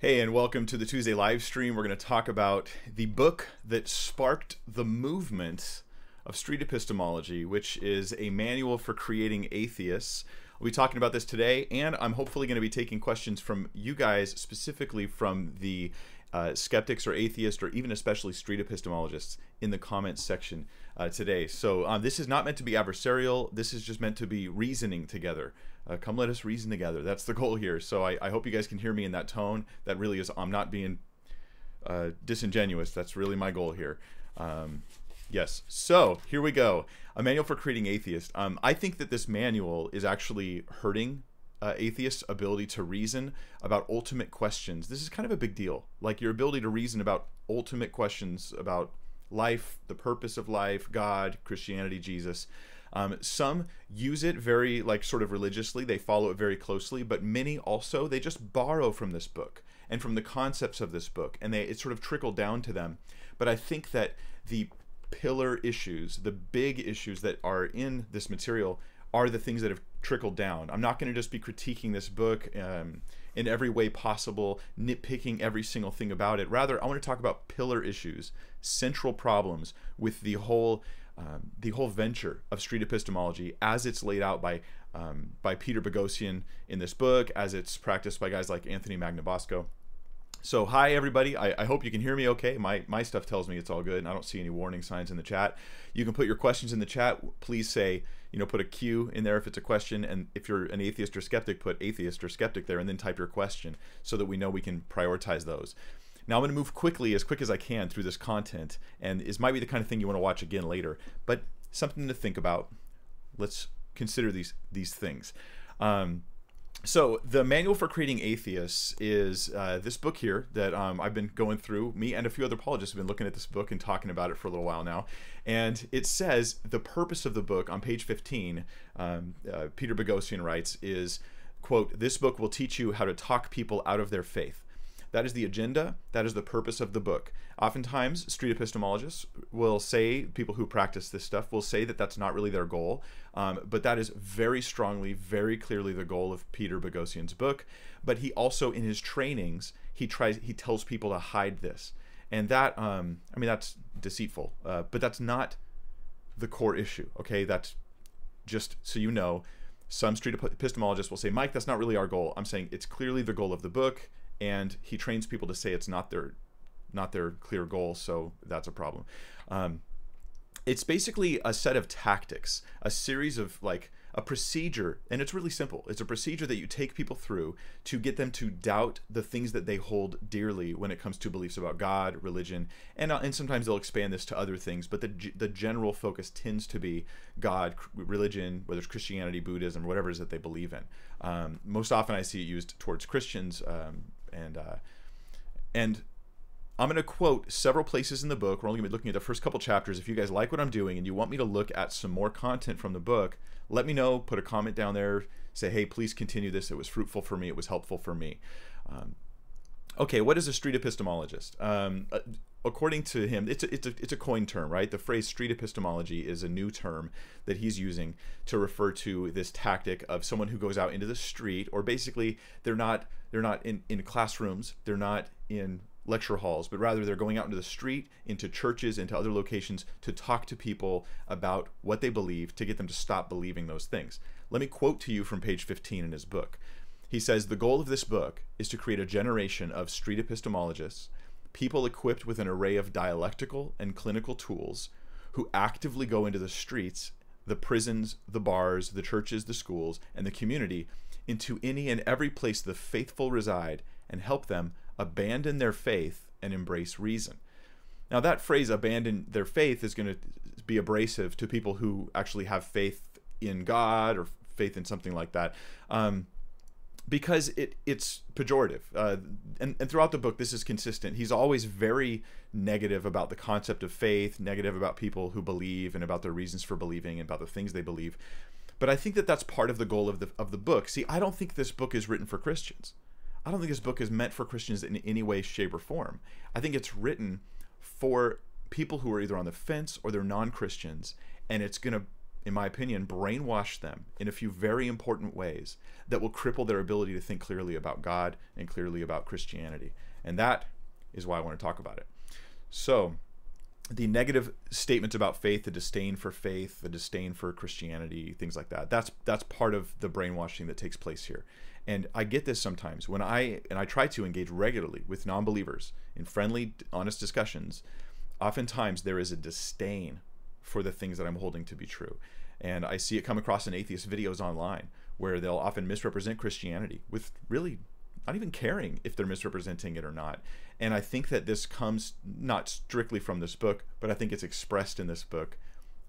Hey, and welcome to the Tuesday live stream. We're going to talk about the book that sparked the movement of street epistemology, which is A Manual for Creating Atheists. We'll be talking about this today, and I'm hopefully going to be taking questions from you guys, specifically from the skeptics or atheists, or even especially street epistemologists, in the comments section today. So this is not meant to be adversarial. This is just meant to be reasoning together. Come let us reason together. That's the goal here. So I hope you guys can hear me in that tone. That really is, I'm not being disingenuous. That's really my goal here. Yes, so here we go. A Manual for Creating Atheists. I think that this manual is actually hurting atheists' ability to reason about ultimate questions. This is kind of a big deal. Like your ability to reason about ultimate questions about life, the purpose of life, God, Christianity, Jesus. Some use it very sort of religiously. They follow it very closely, but many also, they just borrow from this book and from the concepts of this book, and it sort of trickled down to them. But I think that the pillar issues, the big issues that are in this material, are the things that have trickled down. I'm not going to just be critiquing this book in every way possible, nitpicking every single thing about it. Rather, I want to talk about pillar issues, central problems with the whole venture of street epistemology as it's laid out by Peter Boghossian in this book, as it's practiced by guys like Anthony Magnabosco. So hi everybody, I hope you can hear me okay. My stuff tells me it's all good and I don't see any warning signs in the chat. You can put your questions in the chat. Please say, you know, put a Q in there if it's a question, and if you're an atheist or skeptic, put atheist or skeptic there and then type your question so that we know we can prioritize those. Now I'm going to move quickly, as quick as I can, through this content, and this might be the kind of thing you want to watch again later, but something to think about. Let's consider these things. So the Manual for Creating Atheists is this book here that I've been going through. Me and a few other apologists have been looking at this book and talking about it for a little while now. And it says the purpose of the book on page 15, Peter Boghossian writes, is, quote, "This book will teach you how to talk people out of their faith." That is the agenda. That is the purpose of the book. Oftentimes, street epistemologists will say, people who practice this stuff will say that that's not really their goal, but that is very strongly, very clearly the goal of Peter Boghossian's book. But he also, in his trainings, he tells people to hide this, and that I mean, that's deceitful, but that's not the core issue. Okay, that's just so you know. Some street epistemologists will say, "Mike, that's not really our goal." I'm saying it's clearly the goal of the book. And he trains people to say it's not their clear goal, so that's a problem. It's basically a set of tactics, a series of a procedure, and it's really simple. It's a procedure that you take people through to get them to doubt the things that they hold dearly when it comes to beliefs about God, religion, and sometimes they'll expand this to other things, but the general focus tends to be God, religion, whether it's Christianity, Buddhism, whatever it is that they believe in. Most often I see it used towards Christians, and I'm going to quote several places in the book. We're only going to be looking at the first couple chapters. If you guys like what I'm doing and you want me to look at some more content from the book, let me know. Put a comment down there. Say, hey, please continue this. It was fruitful for me. It was helpful for me. Okay, what is a street epistemologist? According to him, it's a coined term, right? The phrase street epistemology is a new term that he's using to refer to this tactic of someone who goes out into the street, or basically they're not in classrooms. They're not in lecture halls, but rather they're going out into the street, into churches, into other locations to talk to people about what they believe, to get them to stop believing those things. Let me quote to you from page 15 in his book. He says, "The goal of this book is to create a generation of street epistemologists, people equipped with an array of dialectical and clinical tools who actively go into the streets, the prisons, the bars, the churches, the schools, and the community, into any and every place the faithful reside, and help them abandon their faith and embrace reason." Now that phrase, abandon their faith, is going to be abrasive to people who actually have faith in God or faith in something like that, because it's pejorative. And throughout the book, this is consistent. He's always very negative about the concept of faith, negative about people who believe and about their reasons for believing and about the things they believe. But I think that that's part of the goal of the book. See, I don't think this book is written for Christians. I don't think this book is meant for Christians in any way, shape, or form. I think it's written for people who are either on the fence or they're non-Christians, and it's going to in my opinion, brainwash them in a few very important ways that will cripple their ability to think clearly about God and clearly about Christianity. And that is why I want to talk about it. So the negative statements about faith, the disdain for faith, the disdain for Christianity, things like that, that's part of the brainwashing that takes place here. And I get this sometimes when I try to engage regularly with non-believers in friendly, honest discussions. Oftentimes there is a disdain for the things that I'm holding to be true. And I see it come across in atheist videos online where they'll often misrepresent Christianity with really not even caring if they're misrepresenting it or not. And I think that this comes not strictly from this book, but I think it's expressed in this book,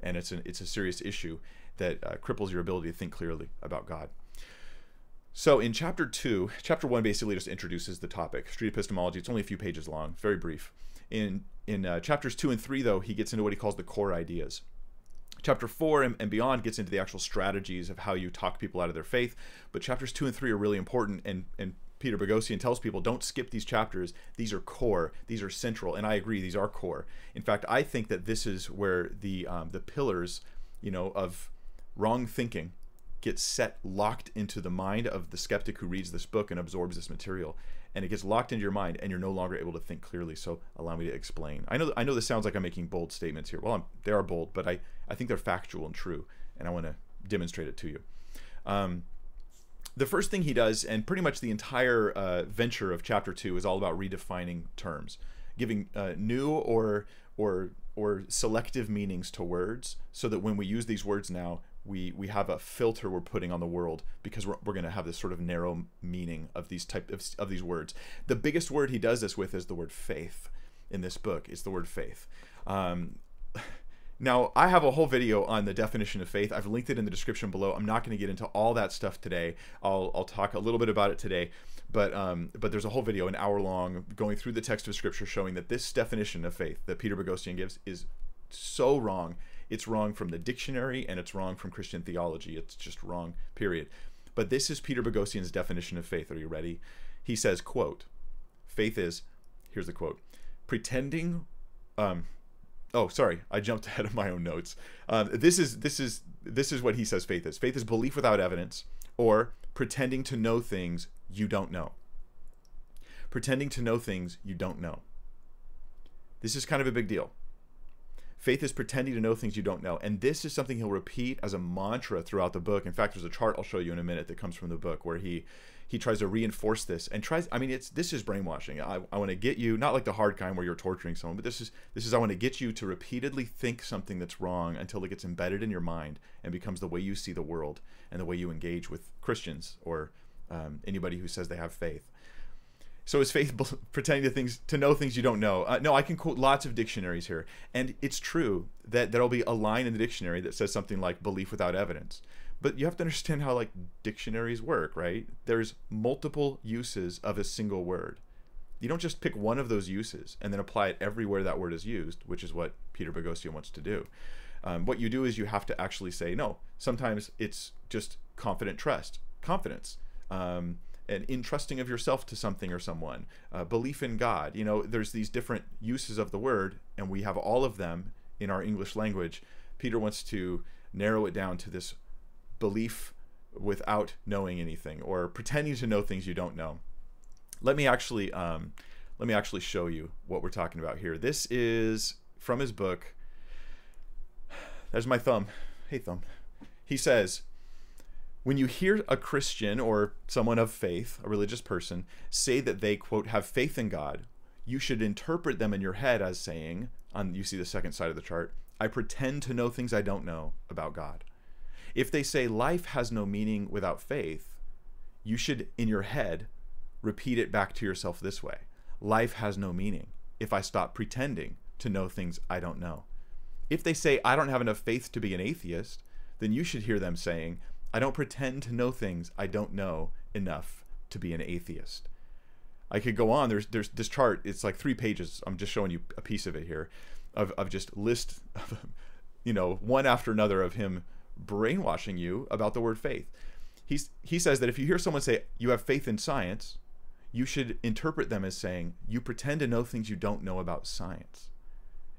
and it's a serious issue that cripples your ability to think clearly about God. So in chapter 2, chapter 1 basically just introduces the topic, Street Epistemology. It's only a few pages long, very brief. In chapters 2 and 3, though, he gets into what he calls the core ideas. Chapter 4 and beyond gets into the actual strategies of how you talk people out of their faith. But chapters 2 and 3 are really important, and Peter Boghossian tells people, don't skip these chapters. These are core. These are central. And I agree, these are core. In fact, I think that this is where the pillars, you know, of wrong thinking get set, locked into the mind of the skeptic who reads this book and absorbs this material. And it gets locked into your mind, and you're no longer able to think clearly. So allow me to explain. I know this sounds like I'm making bold statements here. Well, they are bold, but I think they're factual and true, and I want to demonstrate it to you. The first thing he does, and pretty much the entire venture of chapter 2, is all about redefining terms, giving new or selective meanings to words, so that when we use these words now, we have a filter we're putting on the world, because we're going to have this sort of narrow meaning of these type of these words. The biggest word he does this with is the word faith. In this book, it's the word faith. Now, I have a whole video on the definition of faith. I've linked it in the description below. I'm not going to get into all that stuff today. I'll talk a little bit about it today, but there's a whole video, an hour long, going through the text of Scripture, showing that this definition of faith that Peter Boghossian gives is so wrong. It's wrong from the dictionary, and it's wrong from Christian theology. It's just wrong, period. But this is Peter Boghossian's definition of faith. Are you ready? He says, quote, faith is, here's the quote, pretending, oh, sorry, I jumped ahead of my own notes. This is what he says faith is. Faith is belief without evidence, or pretending to know things you don't know. Pretending to know things you don't know. This is kind of a big deal. Faith is pretending to know things you don't know. And this is something he'll repeat as a mantra throughout the book. In fact, there's a chart I'll show you in a minute that comes from the book where he tries to reinforce this and tries, I mean, this is brainwashing. I want to get you, not like the hard kind where you're torturing someone, but this is I want to get you to repeatedly think something that's wrong until it gets embedded in your mind and becomes the way you see the world and the way you engage with Christians or anybody who says they have faith. So is faith pretending to know things you don't know? No, I can quote lots of dictionaries here. And it's true that there'll be a line in the dictionary that says something like belief without evidence. But you have to understand how like dictionaries work, right? There's multiple uses of a single word. You don't just pick one of those uses and then apply it everywhere that word is used, which is what Peter Boghossian wants to do. What you do is you have to actually say, no, sometimes it's just confident trust, confidence. And entrusting of yourself to something or someone, belief in God. You know, there's these different uses of the word, and we have all of them in our English language. Peter wants to narrow it down to this belief without knowing anything, or pretending to know things you don't know. Let me actually show you what we're talking about here. This is from his book. There's my thumb. Hey, thumb. He says, when you hear a Christian or someone of faith, a religious person, say that they, quote, have faith in God, you should interpret them in your head as saying, you see the second side of the chart, I pretend to know things I don't know about God. If they say life has no meaning without faith, you should, in your head, repeat it back to yourself this way. Life has no meaning if I stop pretending to know things I don't know. If they say I don't have enough faith to be an atheist, then you should hear them saying, I don't pretend to know things I don't know enough to be an atheist. I could go on. There's this chart. It's like 3 pages. I'm just showing you a piece of it here, of just list, of, you know, one after another of him brainwashing you about the word faith. He says that if you hear someone say you have faith in science, you should interpret them as saying you pretend to know things you don't know about science.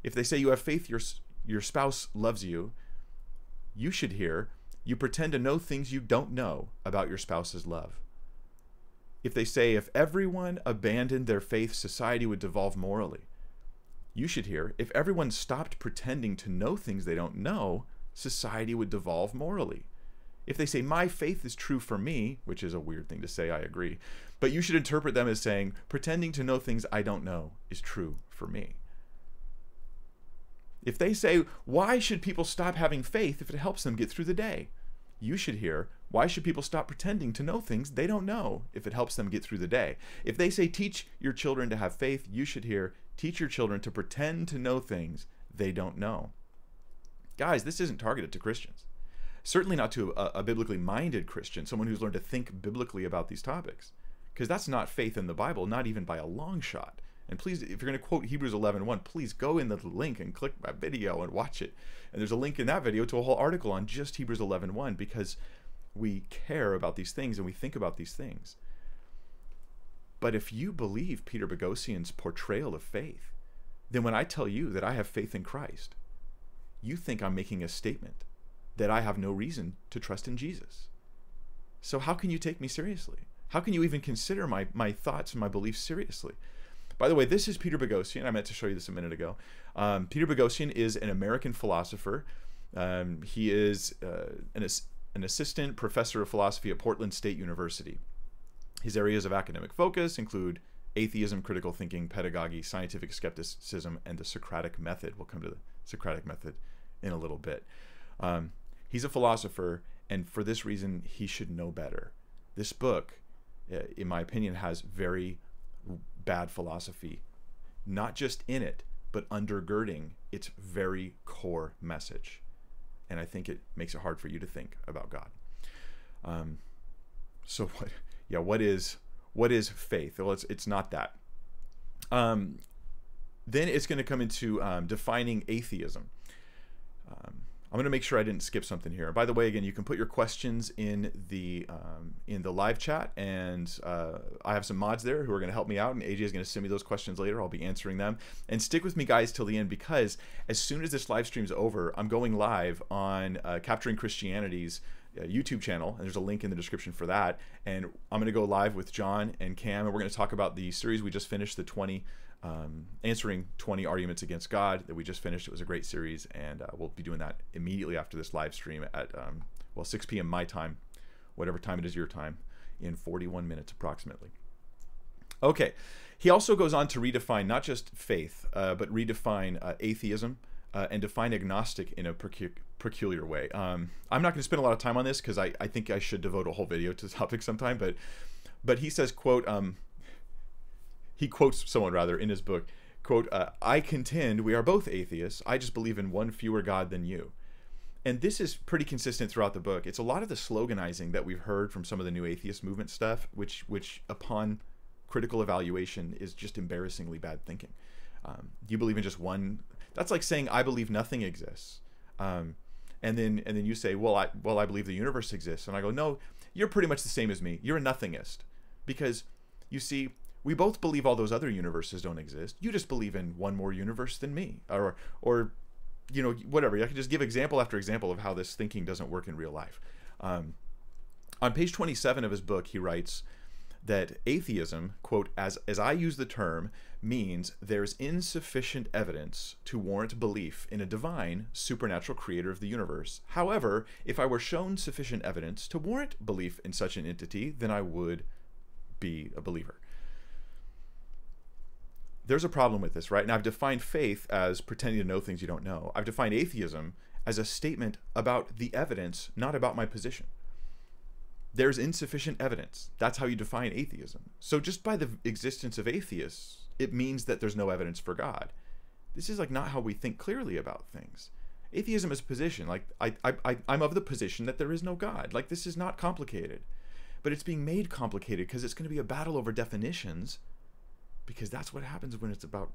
If they say you have faith your spouse loves you, you should hear, you pretend to know things you don't know about your spouse's love. If they say, if everyone abandoned their faith, society would devolve morally, you should hear, if everyone stopped pretending to know things they don't know, society would devolve morally. If they say, my faith is true for me, which is a weird thing to say, I agree, but you should interpret them as saying, pretending to know things I don't know is true for me. If they say, why should people stop having faith if it helps them get through the day? You should hear, why should people stop pretending to know things they don't know if it helps them get through the day? If they say, teach your children to have faith, you should hear, teach your children to pretend to know things they don't know. Guys, this isn't targeted to Christians. Certainly not to a biblically minded Christian, someone who's learned to think biblically about these topics, because that's not faith in the Bible, not even by a long shot. And please, if you're going to quote Hebrews 11:1, please go in the link and click my video and watch it. And there's a link in that video to a whole article on just Hebrews 11:1, because we care about these things and we think about these things. But if you believe Peter Boghossian's portrayal of faith, then when I tell you that I have faith in Christ, you think I'm making a statement that I have no reason to trust in Jesus. So how can you take me seriously? How can you even consider my thoughts and my beliefs seriously? By the way, this is Peter Boghossian. I meant to show you this a minute ago. Peter Boghossian is an American philosopher. He is an assistant professor of philosophy at Portland State University. His areas of academic focus include atheism, critical thinking, pedagogy, scientific skepticism, and the Socratic method. We'll come to the Socratic method in a little bit. He's a philosopher, and for this reason, he should know better. This book, in my opinion, has very bad philosophy, not just in it, but undergirding its very core message. And I think it makes it hard for you to think about God. So what is faith? Well, it's not that. Then it's going to come into defining atheism. I'm going to make sure I didn't skip something here. By the way, again, you can put your questions in the live chat, and I have some mods there who are going to help me out, and AJ is going to send me those questions later. I'll be answering them. And stick with me, guys, till the end, because as soon as this live stream's over, I'm going live on Capturing Christianity's YouTube channel, and there's a link in the description for that. And I'm going to go live with John and Cam, and we're going to talk about the series we just finished, the 20. Answering 20 arguments against God that we just finished. It was a great series, and we'll be doing that immediately after this live stream at, well, 6 p.m. my time, whatever time it is your time, in 41 minutes approximately. Okay, he also goes on to redefine not just faith, but redefine atheism and define agnostic in a peculiar way. I'm not going to spend a lot of time on this because I think I should devote a whole video to the topic sometime, but he says, quote, he quotes someone, rather, in his book, quote, I contend we are both atheists. I just believe in one fewer God than you. And this is pretty consistent throughout the book. It's a lot of the sloganizing that we've heard from some of the new atheist movement stuff, which upon critical evaluation is just embarrassingly bad thinking. You believe in just one. That's like saying, I believe nothing exists. And then you say, well, I believe the universe exists. And I go, no, you're pretty much the same as me. You're a nothingist. Because, you see, we both believe all those other universes don't exist. You just believe in one more universe than me, or you know, whatever. I can just give example after example of how this thinking doesn't work in real life. On page 27 of his book, he writes that atheism, quote, as I use the term, means there's insufficient evidence to warrant belief in a divine, supernatural creator of the universe. However, if I were shown sufficient evidence to warrant belief in such an entity, then I would be a believer. There's a problem with this, right? And I've defined faith as pretending to know things you don't know. I've defined atheism as a statement about the evidence, not about my position. There's insufficient evidence. That's how you define atheism. So just by the existence of atheists, it means that there's no evidence for God. This is like not how we think clearly about things. Atheism is a position. Like I'm of the position that there is no God. Like this is not complicated, but it's being made complicated because it's going to be a battle over definitions. Because that's what happens when it's about,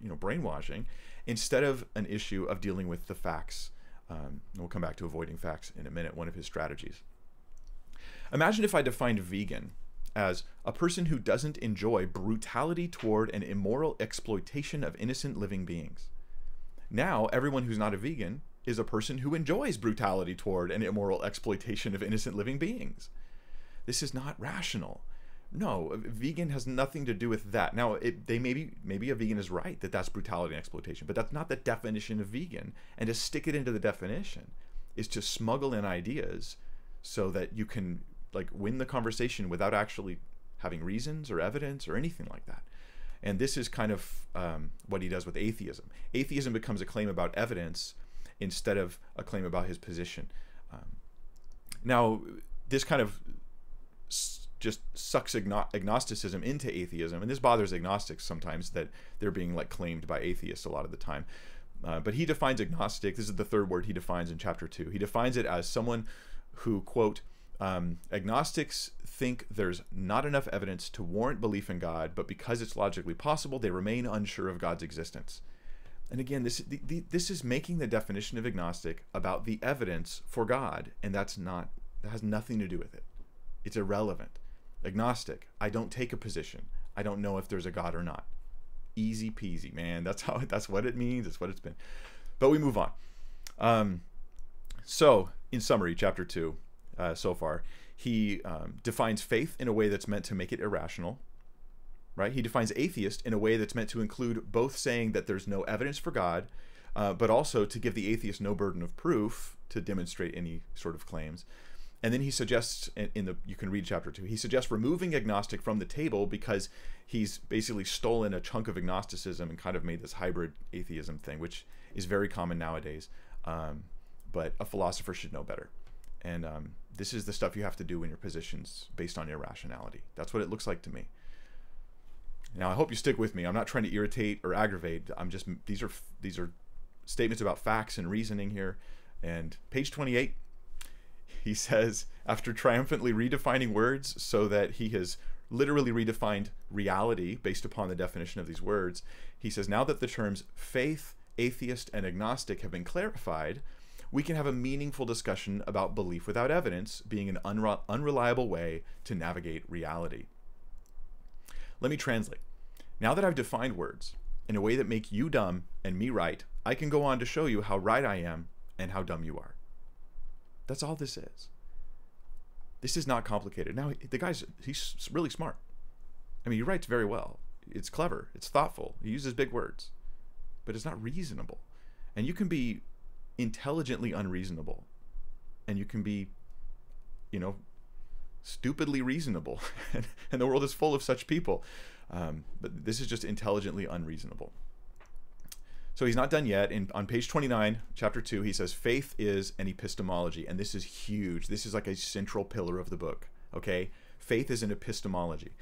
you know, brainwashing, instead of an issue of dealing with the facts. And we'll come back to avoiding facts in a minute, one of his strategies. Imagine if I defined vegan as a person who doesn't enjoy brutality toward an immoral exploitation of innocent living beings. Now, everyone who's not a vegan is a person who enjoys brutality toward an immoral exploitation of innocent living beings. This is not rational. No, vegan has nothing to do with that. Now, maybe a vegan is right that that's brutality and exploitation, but that's not the definition of vegan. And to stick it into the definition is to smuggle in ideas so that you can like win the conversation without actually having reasons or evidence or anything like that. And this is kind of what he does with atheism. Atheism becomes a claim about evidence instead of a claim about his position. Now, this kind of just sucks agnosticism into atheism, and this bothers agnostics sometimes that they're being like claimed by atheists a lot of the time. But he defines agnostic, this is the third word he defines in chapter 2. He defines it as someone who, quote, agnostics think there's not enough evidence to warrant belief in God, but because it's logically possible, they remain unsure of God's existence. And again, this is making the definition of agnostic about the evidence for God, and that's not, that has nothing to do with it. It's irrelevant. Agnostic, I don't take a position. I don't know if there's a God or not. Easy peasy, man. That's what it means. That's what it's been. But we move on. So in summary, chapter 2 so far, he defines faith in a way that's meant to make it irrational. Right? He defines atheist in a way that's meant to include both saying that there's no evidence for God, but also to give the atheist no burden of proof to demonstrate any sort of claims. And then he suggests, you can read chapter 2, he suggests removing agnostic from the table because he's basically stolen a chunk of agnosticism and kind of made this hybrid atheism thing, which is very common nowadays, but a philosopher should know better. And this is the stuff you have to do in your positions based on irrationality. That's what it looks like to me. Now, I hope you stick with me. I'm not trying to irritate or aggravate. I'm just, these are statements about facts and reasoning here. And page 28, he says, after triumphantly redefining words so that he has literally redefined reality based upon the definition of these words, he says, now that the terms faith, atheist, and agnostic have been clarified, we can have a meaningful discussion about belief without evidence being an unreliable way to navigate reality. Let me translate. Now that I've defined words in a way that make you dumb and me right, I can go on to show you how right I am and how dumb you are. That's all this is. This is not complicated. Now, the guy's, he's really smart. I mean, he writes very well. It's clever. It's thoughtful. He uses big words. But it's not reasonable. And you can be intelligently unreasonable. And you can be, you know, stupidly reasonable. And the world is full of such people. But this is just intelligently unreasonable. So he's not done yet. On page 29, chapter 2, he says, faith is an epistemology. And this is huge. This is like a central pillar of the book, okay? Faith is an epistemology.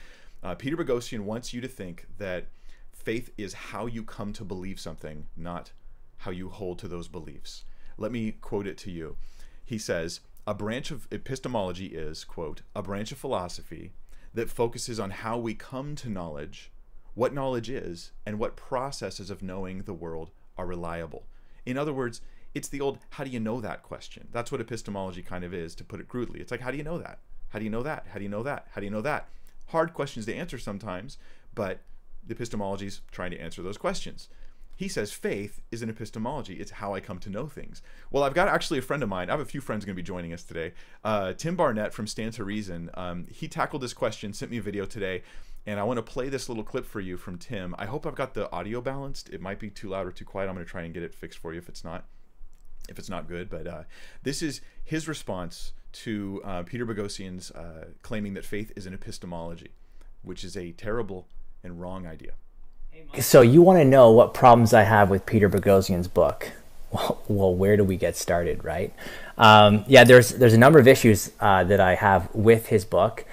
Peter Boghossian wants you to think that faith is how you come to believe something, not how you hold to those beliefs. Let me quote it to you. He says, a branch of epistemology is, quote, a branch of philosophy that focuses on how we come to knowledge, what knowledge is, and what processes of knowing the world are reliable. In other words, it's the old, how do you know that question? That's what epistemology kind of is, to put it crudely. It's like, how do you know that? How do you know that? How do you know that? How do you know that? Hard questions to answer sometimes, but the epistemology is trying to answer those questions. He says faith is an epistemology. It's how I come to know things. Well, I've got actually a friend of mine. I have a few friends going to be joining us today. Tim Barnett from Stand to Reason. He tackled this question, sent me a video today. And I want to play this little clip for you from Tim. I hope I've got the audio balanced. It might be too loud or too quiet. I'm going to try and get it fixed for you if it's not good. But this is his response to Peter Boghossian's claiming that faith is an epistemology, which is a terrible and wrong idea. So you want to know what problems I have with Peter Boghossian's book. Well, where do we get started, right? Yeah, there's a number of issues that I have with his book.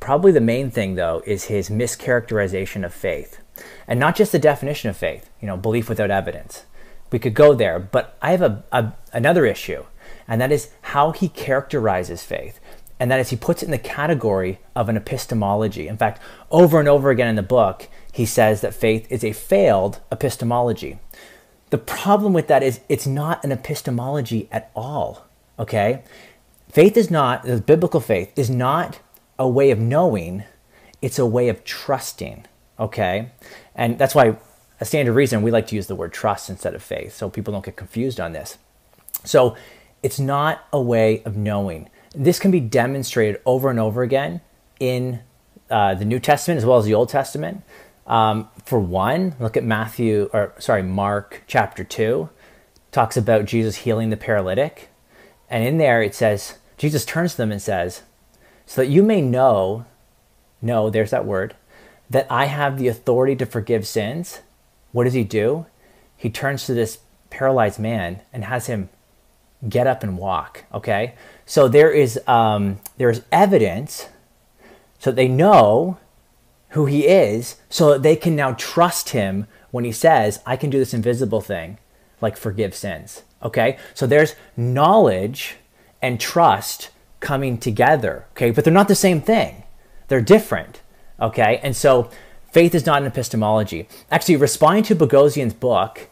Probably the main thing, though, is his mischaracterization of faith, and not just the definition of faith, you know, belief without evidence. We could go there, but I have another issue, and that is how he characterizes faith, and that is he puts it in the category of an epistemology. In fact, over and over again in the book, he says that faith is a failed epistemology. The problem with that is it's not an epistemology at all, okay? Faith is not, the biblical faith is not a way of knowing, it's a way of trusting, okay? And that's why a standard reason we like to use the word trust instead of faith, so people don't get confused on this. So it's not a way of knowing. This can be demonstrated over and over again in the New Testament as well as the Old Testament. For one, look at Mark chapter 2. Talks about Jesus healing the paralytic. And in there it says, Jesus turns to them and says, so that you may know, there's that word, that I have the authority to forgive sins. What does he do? He turns to this paralyzed man and has him get up and walk, okay? So there is evidence so that they know who he is, so that they can now trust him when he says, I can do this invisible thing, like forgive sins, okay? So there's knowledge and trust coming together, okay? But they're not the same thing. They're different, okay? And so faith is not an epistemology. Actually, responding to Boghossian's book,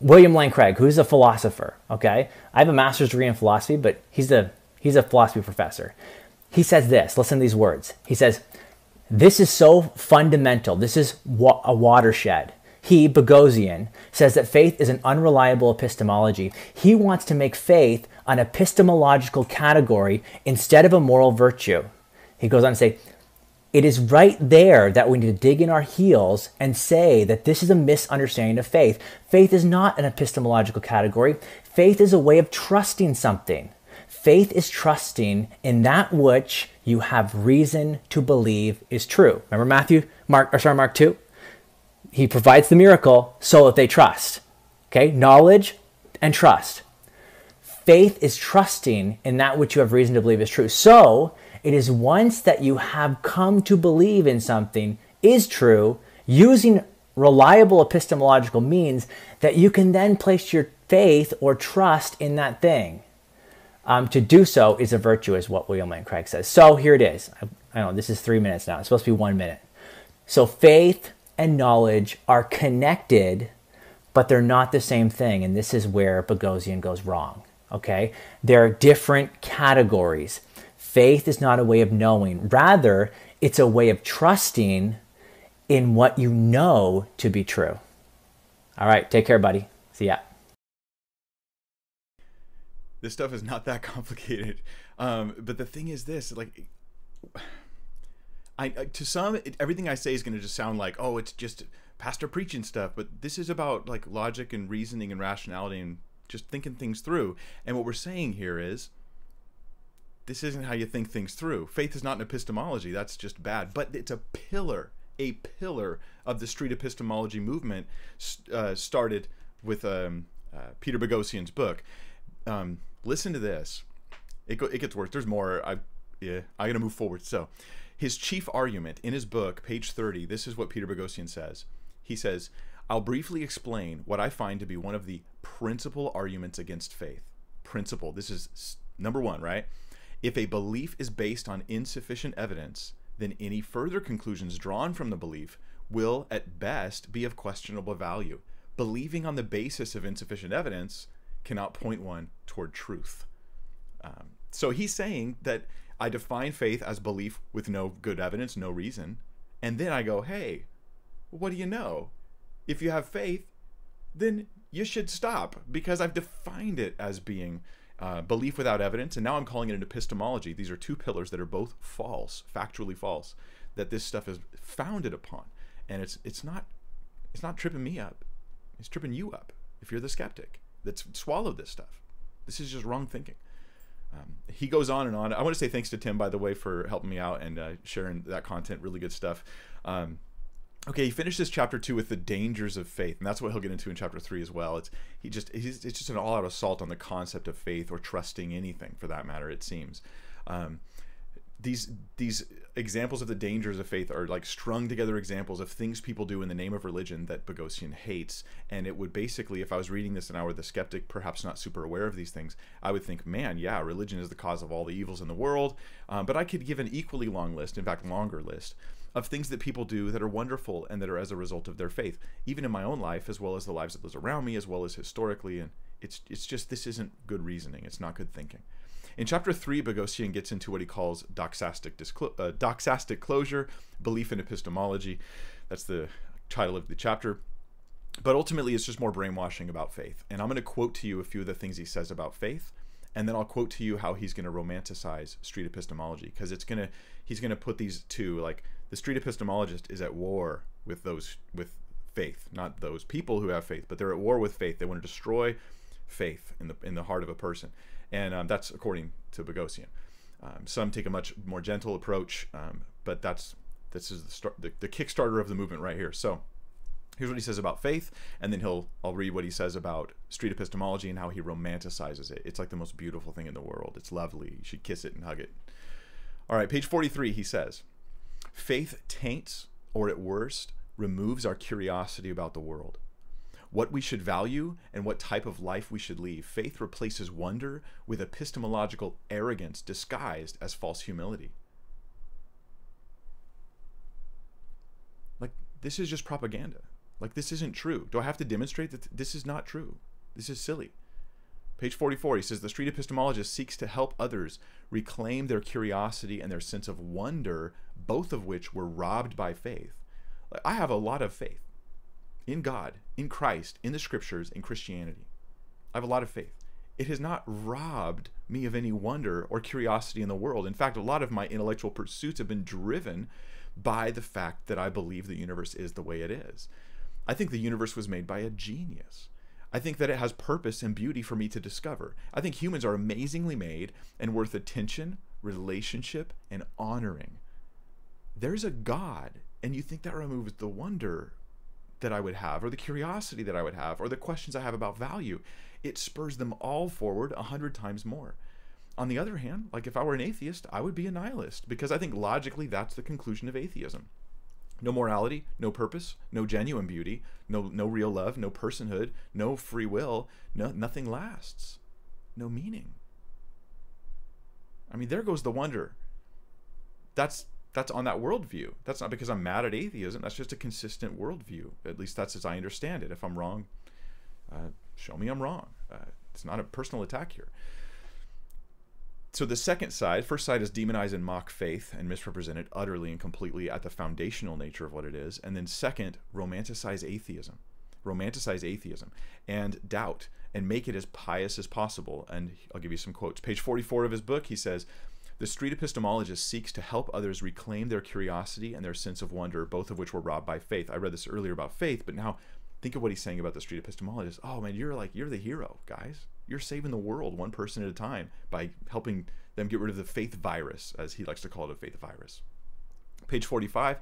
William Lane Craig, who's a philosopher, okay? I have a master's degree in philosophy, but he's a philosophy professor. He says this, listen to these words. He says, this is so fundamental. This is a watershed. He, Boghossian, says that faith is an unreliable epistemology. He wants to make faith an epistemological category instead of a moral virtue. He goes on to say, it is right there that we need to dig in our heels and say that this is a misunderstanding of faith. Faith is not an epistemological category. Faith is a way of trusting something. Faith is trusting in that which you have reason to believe is true. Remember Mark 2? He provides the miracle so that they trust. Okay, knowledge and trust. Faith is trusting in that which you have reason to believe is true. So it is once that you have come to believe in something is true, using reliable epistemological means, that you can then place your faith or trust in that thing. To do so is a virtue, is what William Lane Craig says. So here it is. I know this is 3 minutes now. It's supposed to be 1 minute. So faith and knowledge are connected, but they're not the same thing. And this is where Boghossian goes wrong, okay? There are different categories. Faith is not a way of knowing. Rather, it's a way of trusting in what you know to be true. All right, take care, buddy. See ya. This stuff is not that complicated, but the thing is this, like, everything I say is going to just sound like, oh, it's just pastor preaching stuff, but this is about like logic and reasoning and rationality and just thinking things through. And what we're saying here is, this isn't how you think things through. Faith is not an epistemology. That's just bad, but it's a pillar of the street epistemology movement, started with Peter Boghossian's book. Listen to this. It gets worse. There's more. I gotta move forward. So his chief argument in his book, page 30, this is what Peter Boghossian says. He says, I'll briefly explain what I find to be one of the principal arguments against faith. Principle. This is number one, right? If a belief is based on insufficient evidence, then any further conclusions drawn from the belief will at best be of questionable value. Believing on the basis of insufficient evidence cannot point one toward truth. So he's saying that I define faith as belief with no good evidence, no reason. And then I go, hey, what do you know? If you have faith, then you should stop, because I've defined it as being belief without evidence. And now I'm calling it an epistemology. These are two pillars that are both false, factually false, that this stuff is founded upon. And it's not tripping me up. It's tripping you up if you're the skeptic that's swallowed this stuff. This is just wrong thinking. He goes on and on. I want to say thanks to Tim, by the way, for helping me out and sharing that content. Really good stuff. Okay, he finishes chapter 2 with the dangers of faith, and that's what he'll get into in chapter 3 as well. It's just an all-out assault on the concept of faith, or trusting anything for that matter, it seems. These examples of the dangers of faith are like strung together examples of things people do in the name of religion that Boghossian hates. And it would basically, if I was reading this and I were the skeptic, perhaps not super aware of these things, I would think, man, yeah, religion is the cause of all the evils in the world. But I could give an equally long list, in fact, longer list, of things that people do that are wonderful and that are as a result of their faith, even in my own life, as well as the lives of those around me, as well as historically. And it's just, this isn't good reasoning. It's not good thinking. In chapter 3, Boghossian gets into what he calls doxastic closure, belief in epistemology. That's the title of the chapter. But ultimately, it's just more brainwashing about faith. And I'm going to quote to you a few of the things he says about faith, and then I'll quote to you how he's going to romanticize street epistemology, because it's going to, he's going to put these two, like, the street epistemologist is at war with those with faith, not those people who have faith, but they're at war with faith. They want to destroy faith in the heart of a person, and that's according to Boghossian. Some take a much more gentle approach, but this is the start, the Kickstarter of the movement right here. So here's what he says about faith, and then I'll read what he says about street epistemology and how he romanticizes it. It's like the most beautiful thing in the world. It's lovely. You should kiss it and hug it. All right, page 43, he says, faith taints, or at worst, removes our curiosity about the world, what we should value, and what type of life we should lead. Faith replaces wonder with epistemological arrogance disguised as false humility. Like, this is just propaganda. Like, this isn't true. Do I have to demonstrate that this is not true? This is silly. Page 44, he says, the street epistemologist seeks to help others reclaim their curiosity and their sense of wonder, both of which were robbed by faith. Like, I have a lot of faith in God, in Christ, in the scriptures, in Christianity. I have a lot of faith. It has not robbed me of any wonder or curiosity in the world. In fact, a lot of my intellectual pursuits have been driven by the fact that I believe the universe is the way it is. I think the universe was made by a genius. I think that it has purpose and beauty for me to discover. I think humans are amazingly made and worth attention, relationship, and honoring. There's a God, and you think that removes the wonder that I would have, or the curiosity that I would have, or the questions I have about value. It spurs them all forward 100 times more. On the other hand, like, if I were an atheist, I would be a nihilist, because I think logically that's the conclusion of atheism. No morality, no purpose, no genuine beauty, no real love, no personhood, no free will, nothing lasts, no meaning. I mean, there goes the wonder. That's on that worldview. That's not because I'm mad at atheism. That's just a consistent worldview. At least that's as I understand it. If I'm wrong, show me I'm wrong. It's not a personal attack here. So the second side, first side is demonize and mock faith and misrepresent it utterly and completely at the foundational nature of what it is. And then second, romanticize atheism. Romanticize atheism and doubt and make it as pious as possible. And I'll give you some quotes. Page 44 of his book, he says, the street epistemologist seeks to help others reclaim their curiosity and their sense of wonder, both of which were robbed by faith. I read this earlier about faith, but now think of what he's saying about the street epistemologist. Oh man, you're the hero, guys. You're saving the world one person at a time by helping them get rid of the faith virus, as he likes to call it, a faith virus. Page 45,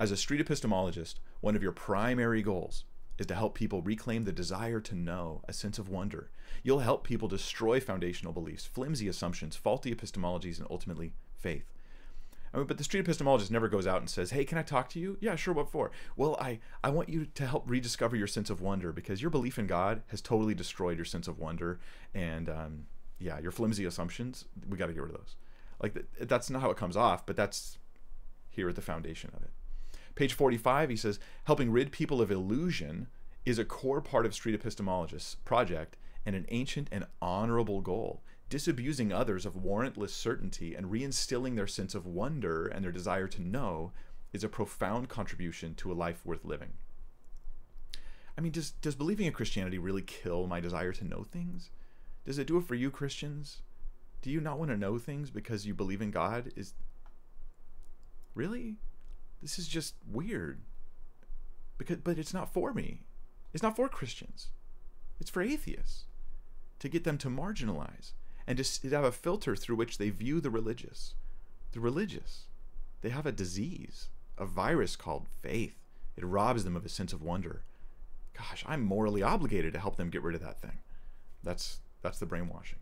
as a street epistemologist, one of your primary goals is to help people reclaim the desire to know, a sense of wonder. You'll help people destroy foundational beliefs, flimsy assumptions, faulty epistemologies, and ultimately faith. I mean, but the street epistemologist never goes out and says, hey, can I talk to you? Yeah, sure, what for? Well, I want you to help rediscover your sense of wonder, because your belief in God has totally destroyed your sense of wonder, and yeah, your flimsy assumptions, we gotta get rid of those. Like, that's not how it comes off, but that's here at the foundation of it. Page 45, he says, helping rid people of illusion is a core part of street epistemologists' project and an ancient and honorable goal, disabusing others of warrantless certainty and reinstilling their sense of wonder and their desire to know is a profound contribution to a life worth living. I mean, does believing in Christianity really kill my desire to know things? Does it do it for you, Christians? Do you not want to know things because you believe in God? Really? This is just weird, but it's not for me. It's not for Christians. It's for atheists, to get them to marginalize and to have a filter through which they view the religious. The religious, they have a disease, a virus called faith. It robs them of a sense of wonder. Gosh, I'm morally obligated to help them get rid of that thing. That's the brainwashing.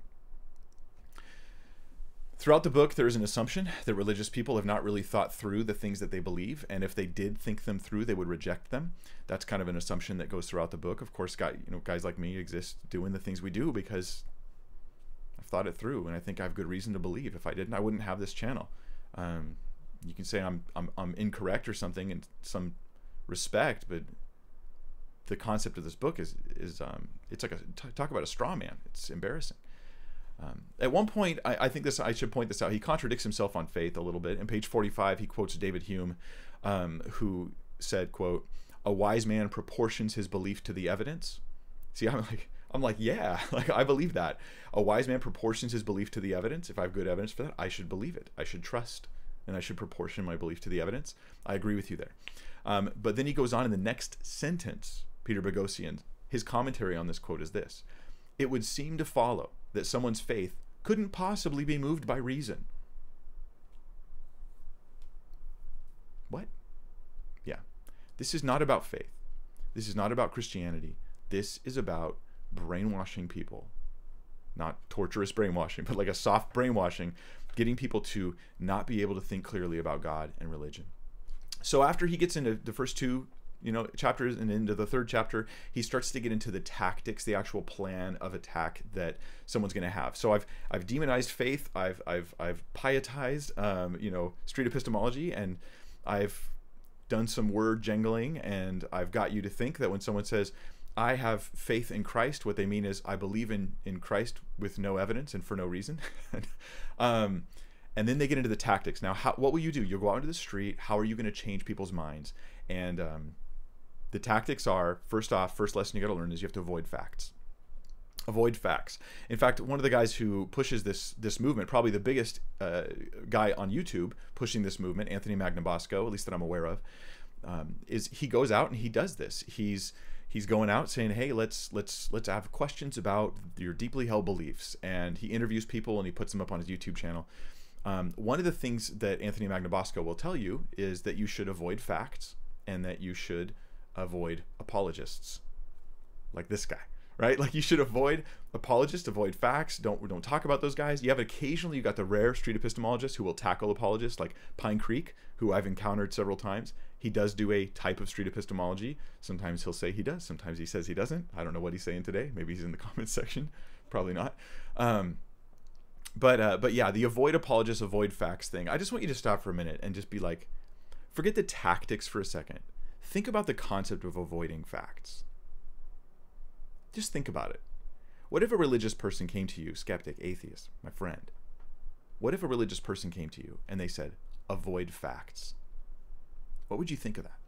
Throughout the book, there is an assumption that religious people have not really thought through the things that they believe, and if they did think them through, they would reject them. That's kind of an assumption that goes throughout the book. Of course, guys like me exist doing the things we do because I've thought it through, and I think I have good reason to believe. If I didn't, I wouldn't have this channel. You can say I'm incorrect or something in some respect, but the concept of this book is it's like talk about a straw man. It's embarrassing. At one point, I think I should point this out, he contradicts himself on faith a little bit. In page 45, he quotes David Hume, who said, quote, a wise man proportions his belief to the evidence. See, I'm like, yeah, like I believe that. A wise man proportions his belief to the evidence. If I have good evidence for that, I should believe it. I should trust, and I should proportion my belief to the evidence. I agree with you there. But then he goes on in the next sentence, Peter Boghossian, his commentary on this quote is this: "It would seem to follow that someone's faith couldn't possibly be moved by reason." What? Yeah. This is not about faith. This is not about Christianity. This is about brainwashing people. Not torturous brainwashing, but like a soft brainwashing, getting people to not be able to think clearly about God and religion. So after he gets into the first two, chapters and into the third chapter, he starts to get into the tactics, the actual plan of attack that someone's going to have. So I've demonized faith, I've pietized, street epistemology, and I've done some word jangling, and I've got you to think that when someone says, "I have faith in Christ," what they mean is, "I believe in Christ with no evidence and for no reason." And then they get into the tactics. Now, what will you do? You'll go out into the street. How are you going to change people's minds? And the tactics are, first lesson you got to learn is you have to avoid facts. Avoid facts. In fact, one of the guys who pushes this movement, probably the biggest guy on YouTube pushing this movement, Anthony Magnabosco, at least that I'm aware of, is he goes out and he does this. He's going out saying, "Hey, let's have questions about your deeply held beliefs." And he interviews people and he puts them up on his YouTube channel. One of the things that Anthony Magnabosco will tell you is that you should avoid facts and that you should avoid apologists, like this guy, right? Like you should avoid apologists, avoid facts. Don't talk about those guys. You have occasionally, you got the rare street epistemologist who will tackle apologists, like Pine Creek, who I've encountered several times. He does do a type of street epistemology. Sometimes he'll say he does. Sometimes he says he doesn't. I don't know what he's saying today. Maybe he's in the comments section. Probably not. But yeah, the avoid apologists, avoid facts thing. I just want you to stop for a minute and just be like, forget the tactics for a second. Think about the concept of avoiding facts. Just think about it. What if a religious person came to you, skeptic, atheist, my friend? What if a religious person came to you and they said, "Avoid facts"? What would you think of that?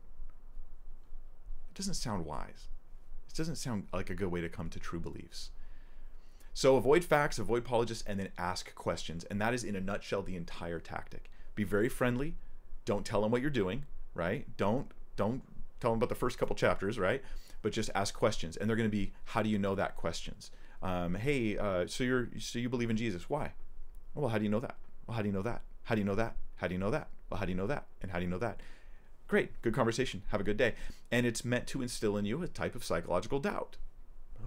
It doesn't sound wise. It doesn't sound like a good way to come to true beliefs. So avoid facts, avoid apologists, and then ask questions. And that is, in a nutshell, the entire tactic. Be very friendly. Don't tell them what you're doing, right? Don't tell them about the first couple chapters, right? But just ask questions. And they're going to be, how do you know that, questions. Hey, so you believe in Jesus. Why? Well, how do you know that? Well, how do you know that? How do you know that? How do you know that? Well, how do you know that? And how do you know that? Great, good conversation, have a good day. And it's meant to instill in you a type of psychological doubt.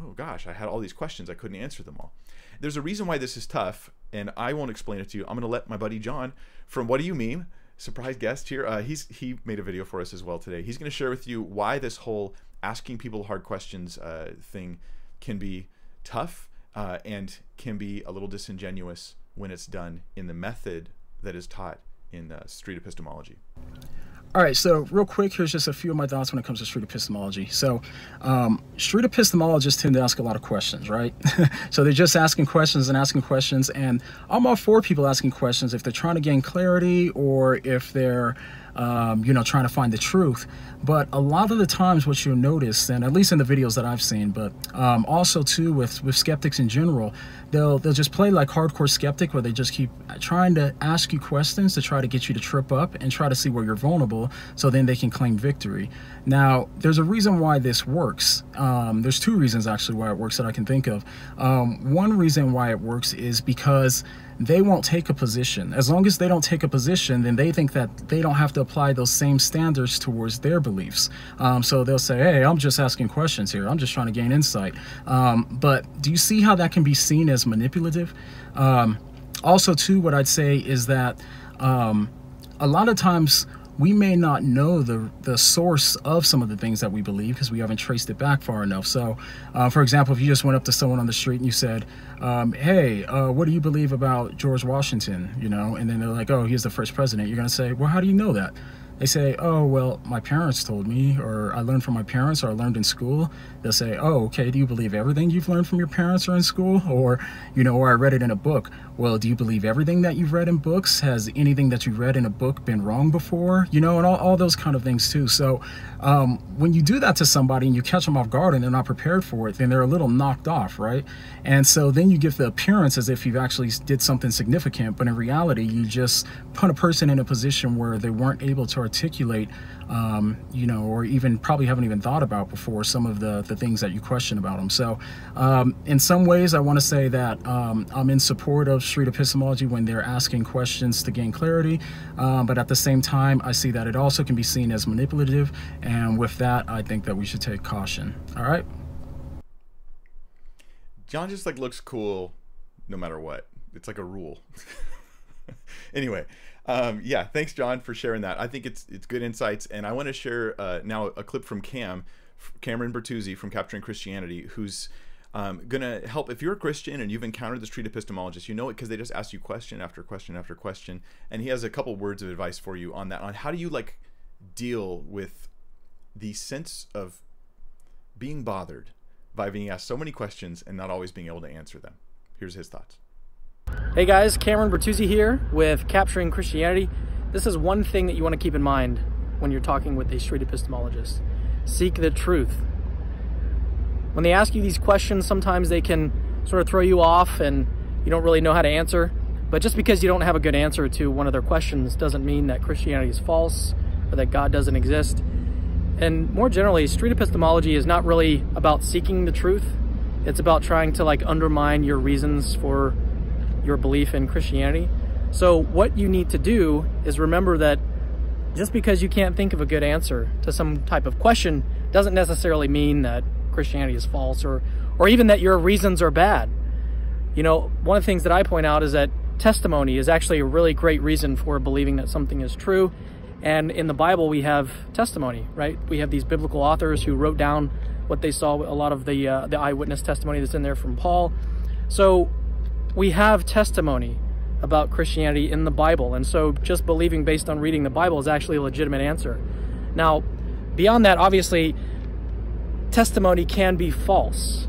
Oh gosh, I had all these questions, I couldn't answer them all. There's a reason why this is tough, and I won't explain it to you. I'm gonna let my buddy John from What Do You Meme, surprise guest here, he made a video for us as well today. He's gonna share with you why this whole asking people hard questions thing can be tough and can be a little disingenuous when it's done in the method that is taught in street epistemology. All right, so real quick, here's just a few of my thoughts when it comes to street epistemology. So street epistemologists tend to ask a lot of questions, right? So they're just asking questions, and I'm all for people asking questions if they're trying to gain clarity or if they're, trying to find the truth. But a lot of the times what you'll notice, and at least in the videos that I've seen, but also too with skeptics in general, they'll just play like hardcore skeptic, where they just keep trying to ask you questions to try to get you to trip up and try to see where you're vulnerable, so then they can claim victory. Now, there's a reason why this works. There's two reasons actually why it works that I can think of. One reason why it works is because they won't take a position. As long as they don't take a position, then they think that they don't have to apply those same standards towards their beliefs. So they'll say, "Hey, I'm just asking questions here. I'm just trying to gain insight." But do you see how that can be seen as manipulative? Also, too, what I'd say is that a lot of times we may not know the source of some of the things that we believe because we haven't traced it back far enough. So, for example, if you just went up to someone on the street and you said, "Hey, what do you believe about George Washington?" And then they're like, "Oh, he's the first president." You're going to say, "Well, how do you know that?" They say, oh, well, my parents told me, or I learned from my parents, or I learned in school. They'll say, oh, okay, do you believe everything you've learned from your parents or in school? Or, you know, or I read it in a book. Well, do you believe everything that you've read in books? Has anything that you've read in a book been wrong before? You know, and all those kind of things too. So when you do that to somebody and you catch them off guard and they're not prepared for it, then they're a little knocked off, right? And so then you give the appearance as if you've actually did something significant, but in reality, you just put a person in a position where they weren't able to articulate, you know, or even probably haven't even thought about before some of the things that you question about them. So in some ways, I want to say that I'm in support of street epistemology when they're asking questions to gain clarity. But at the same time, I see that it also can be seen as manipulative. And with that, I think that we should take caution. All right. John just like looks cool no matter what. It's like a rule. Anyway. Yeah, thanks, John, for sharing that. I think it's good insights. And I want to share now a clip from Cameron Bertuzzi from Capturing Christianity, who's going to help. If you're a Christian and you've encountered the street epistemologist, you know it because they just ask you question after question after question. And he has a couple words of advice for you on that, on how do you like deal with the sense of being bothered by being asked so many questions and not always being able to answer them. Here's his thoughts. Hey guys, Cameron Bertuzzi here with Capturing Christianity. This is one thing that you want to keep in mind when you're talking with a street epistemologist. Seek the truth. When they ask you these questions, sometimes they can sort of throw you off and you don't really know how to answer. But just because you don't have a good answer to one of their questions doesn't mean that Christianity is false or that God doesn't exist. And more generally, street epistemology is not really about seeking the truth. It's about trying to like undermine your reasons for your belief in Christianity. So what you need to do is remember that just because you can't think of a good answer to some type of question doesn't necessarily mean that Christianity is false or even that your reasons are bad. You know, one of the things that I point out is that testimony is actually a really great reason for believing that something is true. And in the Bible, we have testimony, right? We have these biblical authors who wrote down what they saw, a lot of the eyewitness testimony that's in there from Paul. So we have testimony about Christianity in the Bible, and so just believing based on reading the Bible is actually a legitimate answer. Now, beyond that, obviously, testimony can be false,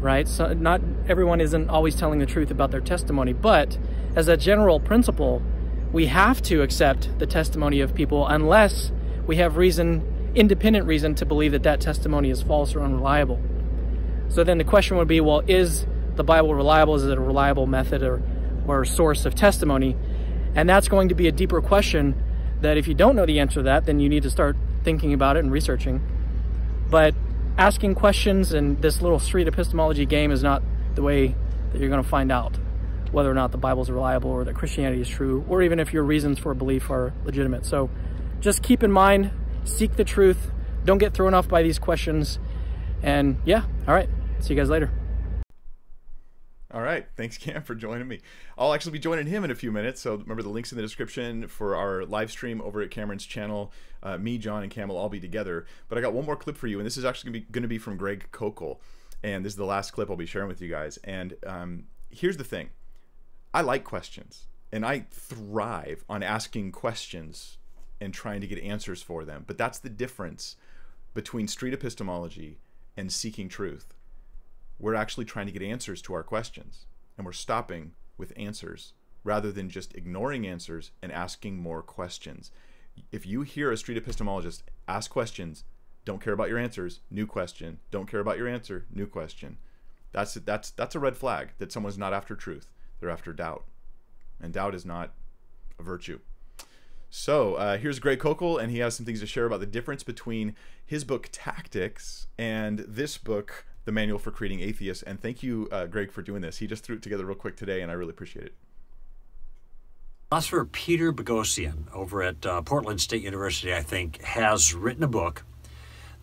right? So not everyone isn't always telling the truth about their testimony, but as a general principle, we have to accept the testimony of people unless we have reason, independent reason, to believe that that testimony is false or unreliable. So then the question would be, well, is the Bible reliable? Is it a reliable method or source of testimony? And that's going to be a deeper question that if you don't know the answer to that, then you need to start thinking about it and researching. But asking questions and this little street epistemology game is not the way that you're going to find out whether or not the Bible is reliable or that Christianity is true, or even if your reasons for belief are legitimate. So just keep in mind, seek the truth, don't get thrown off by these questions. And yeah, all right, see you guys later. All right. Thanks, Cam, for joining me. I'll actually be joining him in a few minutes. So remember the links in the description for our live stream over at Cameron's channel. Me, John, and Cam will all be together. But I got one more clip for you, and this is actually going to be from Greg Koukl. And this is the last clip I'll be sharing with you guys. And here's the thing. I like questions, and I thrive on asking questions and trying to get answers for them. But that's the difference between street epistemology and seeking truth. We're actually trying to get answers to our questions, and we're stopping with answers rather than just ignoring answers and asking more questions. If you hear a street epistemologist ask questions, don't care about your answers, new question, don't care about your answer, new question, that's a red flag that someone's not after truth, they're after doubt, and doubt is not a virtue. So here's Greg Koukl, and he has some things to share about the difference between his book Tactics and this book, The Manual for Creating Atheists. And thank you, Greg, for doing this. He just threw it together real quick today, and I really appreciate it. Philosopher Peter Boghossian over at Portland State University, I think, has written a book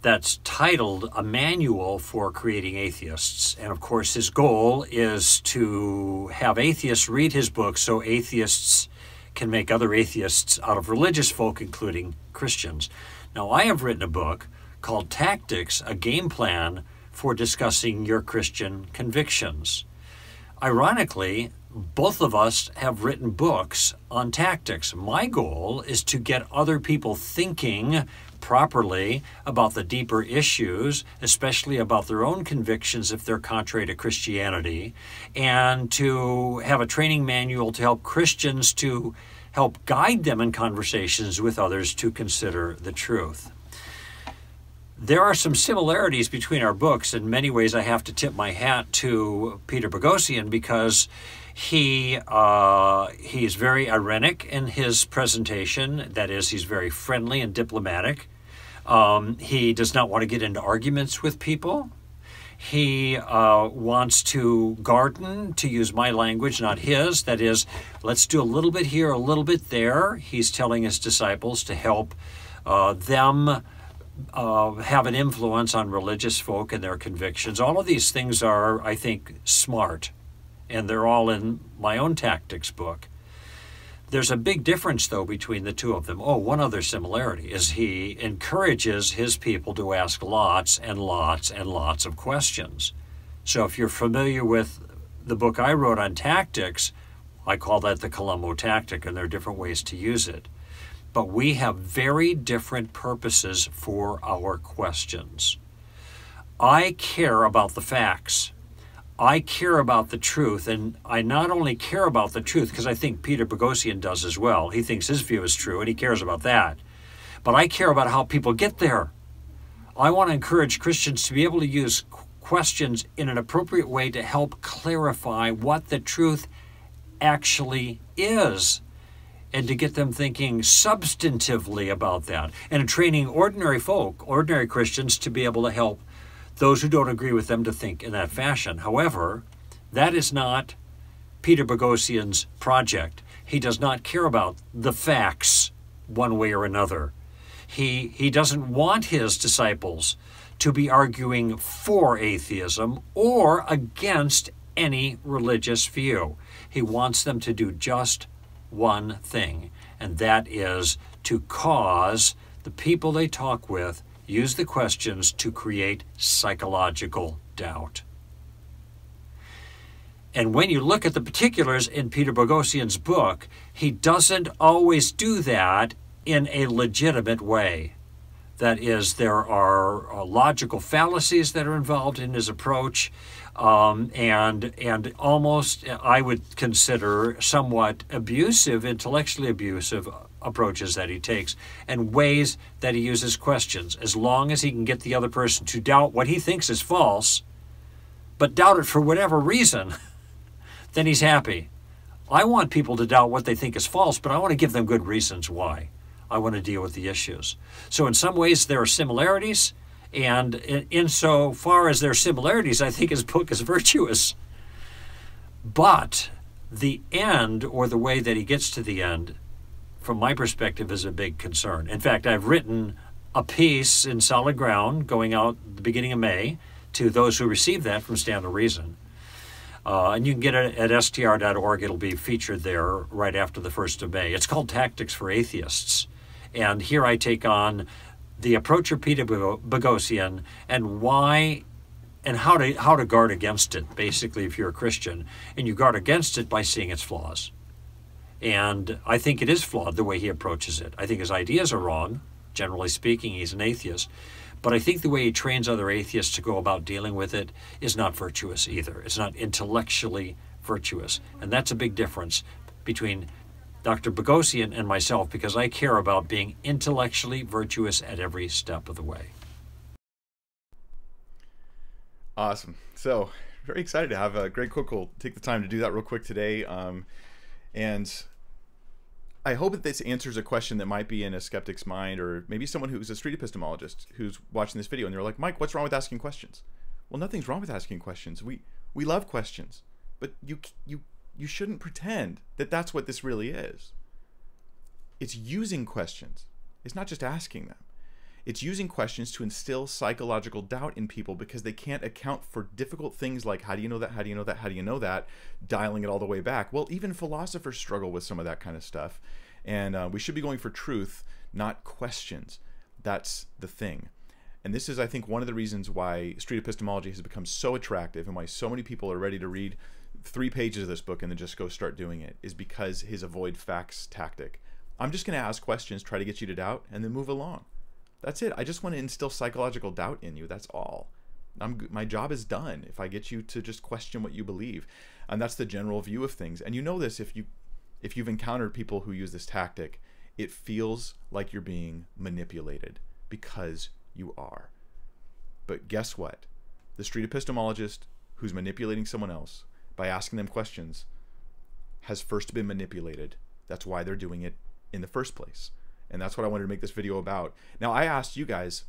that's titled A Manual for Creating Atheists. And of course, his goal is to have atheists read his book so atheists can make other atheists out of religious folk, including Christians. Now, I have written a book called Tactics, A Game Plan for Discussing Your Christian Convictions. Ironically, both of us have written books on tactics. My goal is to get other people thinking properly about the deeper issues, especially about their own convictions if they're contrary to Christianity, and to have a training manual to help Christians to help guide them in conversations with others to consider the truth. There are some similarities between our books. In many ways, I have to tip my hat to Peter Boghossian because he is very ironic in his presentation. That is, he's very friendly and diplomatic. He does not want to get into arguments with people. He wants to garden, to use my language, not his. That is, let's do a little bit here, a little bit there. He's telling his disciples to help them have an influence on religious folk and their convictions. All of these things are, I think, smart, and they're all in my own tactics book. There's a big difference, though, between the two of them. Oh, one other similarity is he encourages his people to ask lots and lots and lots of questions. So if you're familiar with the book I wrote on tactics, I call that the Columbo tactic, and there are different ways to use it. But we have very different purposes for our questions. I care about the facts. I care about the truth, and I not only care about the truth, because I think Peter Boghossian does as well. He thinks his view is true, and he cares about that. But I care about how people get there. I want to encourage Christians to be able to use questions in an appropriate way to help clarify what the truth actually is, and to get them thinking substantively about that, and training ordinary folk, ordinary Christians, to be able to help those who don't agree with them to think in that fashion. However, that is not Peter Boghossian's project. He does not care about the facts one way or another. He doesn't want his disciples to be arguing for atheism or against any religious view. He wants them to do just one thing, and that is to cause the people they talk with use the questions to create psychological doubt. And when you look at the particulars in Peter Boghossian's book, he doesn't always do that in a legitimate way. That is, there are logical fallacies that are involved in his approach, and almost, I would consider, somewhat abusive, intellectually abusive approaches that he takes, and ways that he uses questions. As long as he can get the other person to doubt what he thinks is false, but doubt it for whatever reason, then he's happy. I want people to doubt what they think is false, but I want to give them good reasons why. I want to deal with the issues. So in some ways there are similarities, and insofar as there are similarities, I think his book is virtuous. But the end, or the way that he gets to the end, from my perspective, is a big concern. In fact, I've written a piece in Solid Ground going out the beginning of May to those who receive that from Stand to Reason. And you can get it at str.org. It'll be featured there right after the 1st of May. It's called Tactics for Atheists. And here I take on the approach of Peter Boghossian and why and how to guard against it, basically, if you're a Christian. And you guard against it by seeing its flaws. And I think it is flawed, the way he approaches it. I think his ideas are wrong. Generally speaking, he's an atheist. But I think the way he trains other atheists to go about dealing with it is not virtuous either. It's not intellectually virtuous. And that's a big difference between Dr. Boghossian and myself, because I care about being intellectually virtuous at every step of the way. Awesome. So, very excited to have Greg Koukl take the time to do that real quick today. And I hope that this answers a question that might be in a skeptic's mind, or maybe someone who's a street epistemologist who's watching this video and they're like, Mike, what's wrong with asking questions? Well, nothing's wrong with asking questions. We love questions, but you shouldn't pretend that that's what this really is. It's using questions. It's not just asking them. It's using questions to instill psychological doubt in people because they can't account for difficult things like, how do you know that, how do you know that, how do you know that, dialing it all the way back. Well, even philosophers struggle with some of that kind of stuff. And we should be going for truth, not questions. That's the thing. And this is, I think, one of the reasons why street epistemology has become so attractive and why so many people are ready to read 3 pages of this book and then just go start doing it, is because his avoid facts tactic. I'm just going to ask questions, try to get you to doubt, and then move along. That's it. I just want to instill psychological doubt in you. That's all. My job is done if I get you to just question what you believe. And that's the general view of things. And you know this if you've encountered people who use this tactic. It feels like you're being manipulated, because you are. But guess what? The street epistemologist who's manipulating someone else by asking them questions has first been manipulated. That's why they're doing it in the first place. And that's what I wanted to make this video about. Now, I asked you guys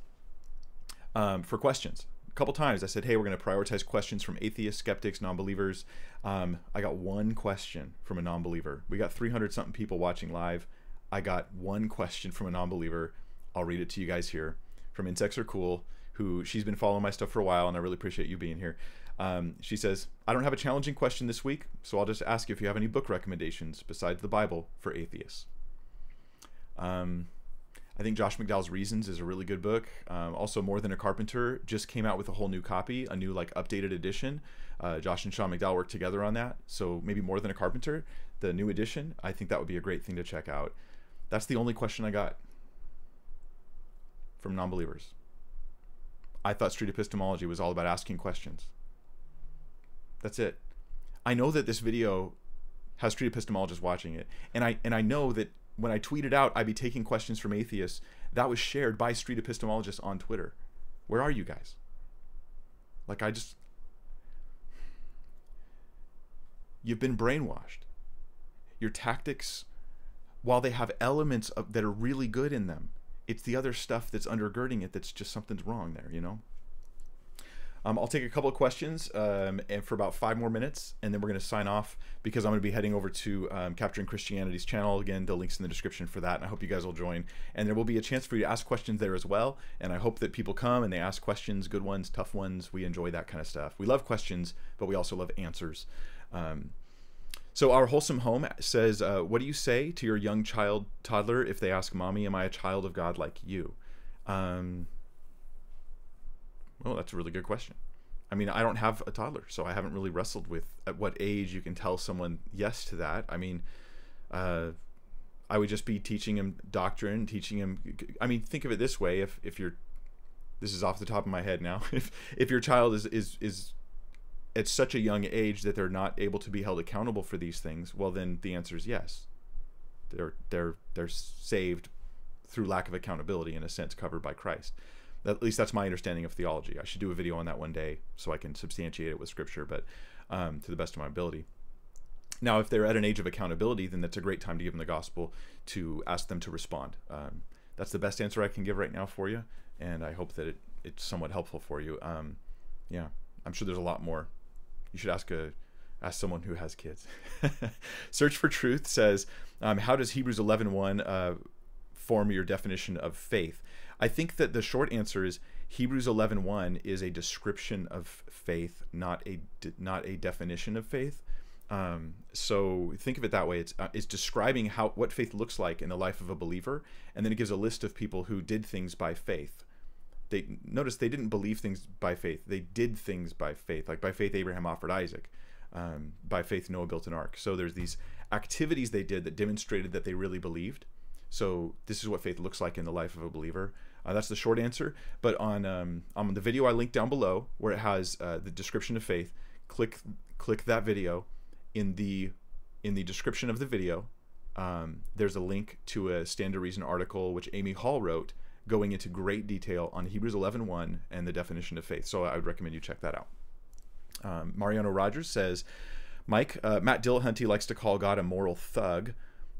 for questions. A couple times I said, hey, we're going to prioritize questions from atheists, skeptics, non-believers. I got one question from a non-believer. We got 300-something people watching live. I got one question from a non-believer. I'll read it to you guys here. From Insects Are Cool, who she's been following my stuff for a while, and I really appreciate you being here. She says, I don't have a challenging question this week, so I'll just ask if you have any book recommendations besides the Bible for atheists. I think Josh McDowell's Reasons is a really good book. Also, More Than a Carpenter just came out with a whole new copy, a new like updated edition. Josh and Sean McDowell worked together on that. So maybe More Than a Carpenter, the new edition. I think that would be a great thing to check out. That's the only question I got from non-believers. I thought street epistemology was all about asking questions. That's it. I know that this video has street epistemologists watching it. And I know that when I tweeted out, I'd be taking questions from atheists, that was shared by street epistemologists on Twitter. Where are you guys? Like, I just... You've been brainwashed. Your tactics, while they have elements of, that are really good in them, it's the other stuff that's undergirding it that's just something's wrong there, you know? I'll take a couple of questions and for about 5 more minutes, and then we're going to sign off because I'm going to be heading over to Capturing Christianity's channel. Again, the link's in the description for that, and I hope you guys will join. And there will be a chance for you to ask questions there as well, and I hope that people come and they ask questions, good ones, tough ones. We enjoy that kind of stuff. We love questions, but we also love answers. So Our Wholesome Home says, what do you say to your young child, toddler, if they ask, Mommy, am I a child of God like you? Well, that's a really good question. I mean, I don't have a toddler, so I haven't really wrestled with at what age you can tell someone yes to that. I mean, I would just be teaching him doctrine, teaching him... I mean, think of it this way. If you're... This is off the top of my head now. If your child is at such a young age that they're not able to be held accountable for these things, well, then the answer is yes. They're saved through lack of accountability, in a sense, covered by Christ. At least that's my understanding of theology. I should do a video on that one day so I can substantiate it with scripture, but to the best of my ability. Now, if they're at an age of accountability, then that's a great time to give them the gospel, to ask them to respond. That's the best answer I can give right now for you, and I hope that it's somewhat helpful for you. Yeah, I'm sure there's a lot more. You should ask someone who has kids. Search for Truth says, how does Hebrews 11:1 form your definition of faith? I think that the short answer is Hebrews 11:1 is a description of faith, not a definition of faith. So think of it that way. It's describing what faith looks like in the life of a believer, and then it gives a list of people who did things by faith. Notice they didn't believe things by faith. They did things by faith. Like by faith Abraham offered Isaac. By faith Noah built an ark. So there's these activities they did that demonstrated that they really believed. So this is what faith looks like in the life of a believer. That's the short answer. But on the video I linked down below, where it has the description of faith, click that video. In the description of the video, there's a link to a Stand to Reason article which Amy Hall wrote, going into great detail on Hebrews 11:1 and the definition of faith. So I would recommend you check that out. Mariano Rogers says, Mike, Matt Dillahunty likes to call God a moral thug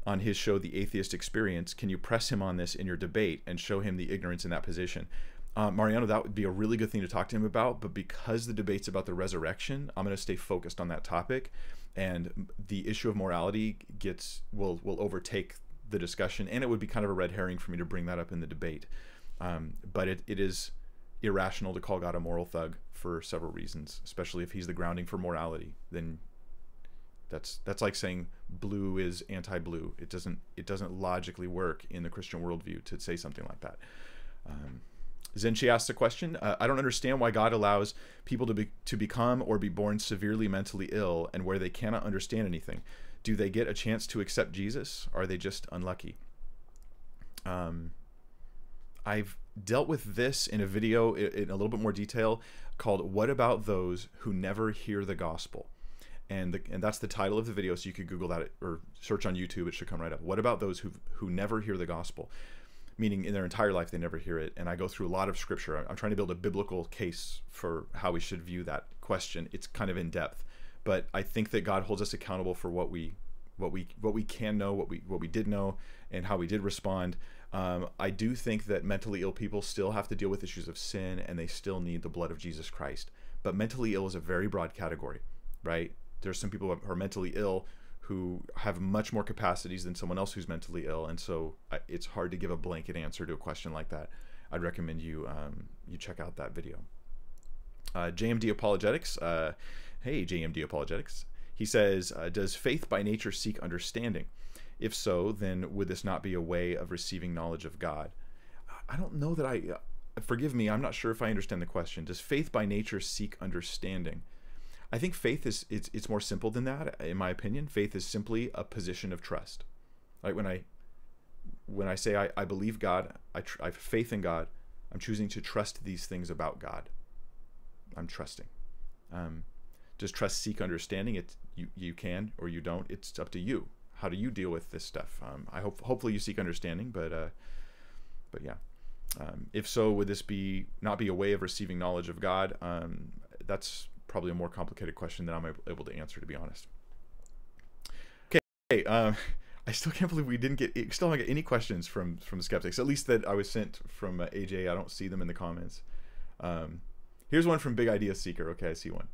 on his show, The Atheist Experience. Can you press him on this in your debate and show him the ignorance in that position? Mariano, that would be a really good thing to talk to him about, but because the debate's about the resurrection, I'm gonna stay focused on that topic, and the issue of morality will overtake the discussion, and it would be kind of a red herring for me to bring that up in the debate. But it is irrational to call God a moral thug for several reasons, especially if he's the grounding for morality. Then that's like saying blue is anti-blue. It doesn't logically work in the Christian worldview to say something like that. Then she asks the question, I don't understand why God allows people to become or be born severely mentally ill and where they cannot understand anything. Do they get a chance to accept Jesus? Or are they just unlucky? I've dealt with this in a video in a little bit more detail called What About Those Who Never Hear the Gospel? And that's the title of the video, so you could Google that or search on YouTube. It should come right up. What about those who never hear the gospel? Meaning in their entire life they never hear it. And I go through a lot of scripture. I'm trying to build a biblical case for how we should view that question. It's kind of in depth, but I think that God holds us accountable for what we can know, what we did know, and how we did respond. I do think that mentally ill people still have to deal with issues of sin, and they still need the blood of Jesus Christ. But mentally ill is a very broad category, right? There's some people who are mentally ill who have much more capacities than someone else who's mentally ill, and so it's hard to give a blanket answer to a question like that. I'd recommend you you check out that video. JMD Apologetics, hey JMD Apologetics, he says, does faith by nature seek understanding? If so, then would this not be a way of receiving knowledge of God? I don't know that I, forgive me, I'm not sure if I understand the question. Does faith by nature seek understanding? I think faith is, it's more simple than that, in my opinion. Faith is simply a position of trust. Like when I say I believe God, I have faith in God, I'm choosing to trust these things about God. I'm trusting. Does trust seek understanding? You can or you don't. It's up to you. How do you deal with this stuff? I hopefully you seek understanding, but yeah. If so, would this not be a way of receiving knowledge of God? That's probably a more complicated question than I'm able to answer, to be honest. Okay, I still can't believe we didn't get any questions from the skeptics, at least that I was sent from AJ. I don't see them in the comments. Here's one from Big Idea Seeker. Okay, I see one.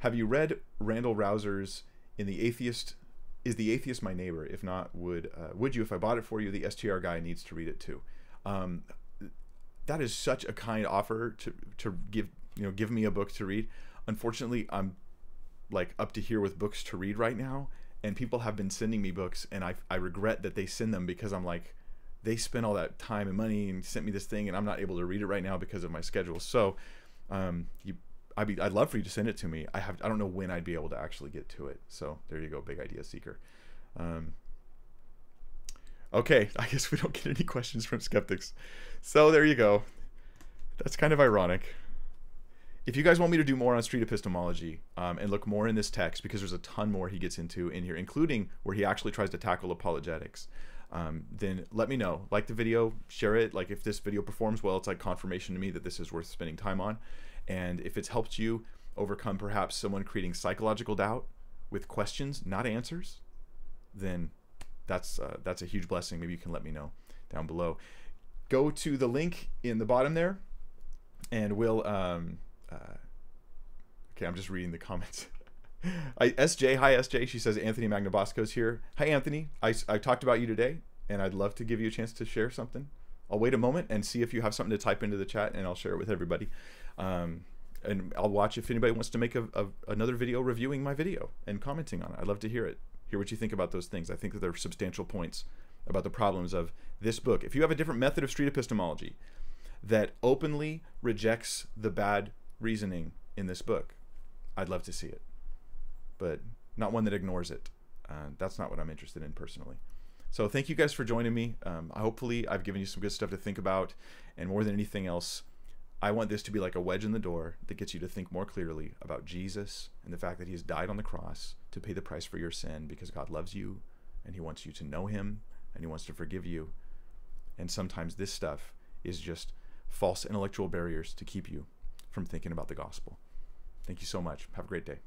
Have you read Randall Rouser's Is the Atheist My Neighbor? If not, would you? If I bought it for you, the STR guy needs to read it too. That is such a kind offer to give, you know, give me a book to read. Unfortunately, I'm like up to here with books to read right now, and people have been sending me books, and I regret that they send them, because I'm like, they spent all that time and money and sent me this thing, and I'm not able to read it right now because of my schedule. So I'd love for you to send it to me. I don't know when I'd be able to actually get to it. So there you go, Big Idea Seeker. Okay, I guess we don't get any questions from skeptics. So there you go. That's kind of ironic. If you guys want me to do more on street epistemology and look more in this text, because there's a ton more he gets into in here, including where he actually tries to tackle apologetics, then let me know. Like the video, share it. Like if this video performs well, it's like confirmation to me that this is worth spending time on. And if it's helped you overcome perhaps someone creating psychological doubt with questions, not answers, then that's a huge blessing. Maybe you can let me know down below. Go to the link in the bottom there, and we'll... okay, I'm just reading the comments. Hi SJ, she says Anthony Magnabosco's here. Hi Anthony, I talked about you today, and I'd love to give you a chance to share something. I'll wait a moment and see if you have something to type into the chat, and I'll share it with everybody. And I'll watch if anybody wants to make another video reviewing my video and commenting on it. I'd love to hear it. Hear what you think about those things. I think that there are substantial points about the problems of this book. If you have a different method of street epistemology that openly rejects the bad reasoning in this book, I'd love to see it, but not one that ignores it. That's not what I'm interested in personally. So thank you guys for joining me. Hopefully I've given you some good stuff to think about, and more than anything else, I want this to be like a wedge in the door that gets you to think more clearly about Jesus and the fact that he has died on the cross to pay the price for your sin, because God loves you and he wants you to know him and he wants to forgive you. And sometimes this stuff is just false intellectual barriers to keep you from thinking about the gospel. Thank you so much. Have a great day.